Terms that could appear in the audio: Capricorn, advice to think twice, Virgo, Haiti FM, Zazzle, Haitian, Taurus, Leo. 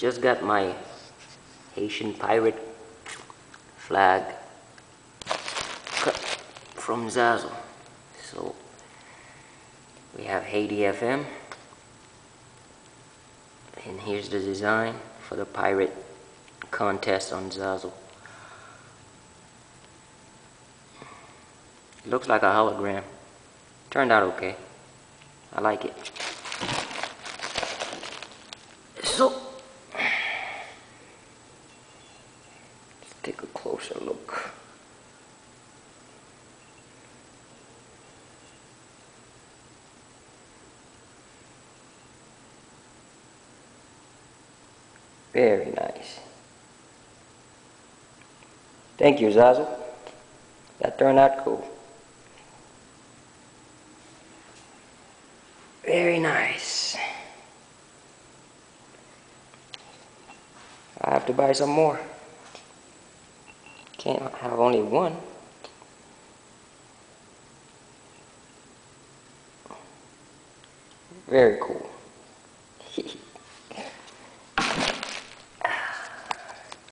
Just got my Haitian pirate flag cut from Zazzle. So we have Haiti FM, and here's the design for the pirate contest on Zazzle. It looks like a hologram. Turned out okay. I like it. So let's take a closer look. Very nice. Thank you, Zazzle. That turned out cool. Very nice. I have to buy some more. Can't have only one. Very cool.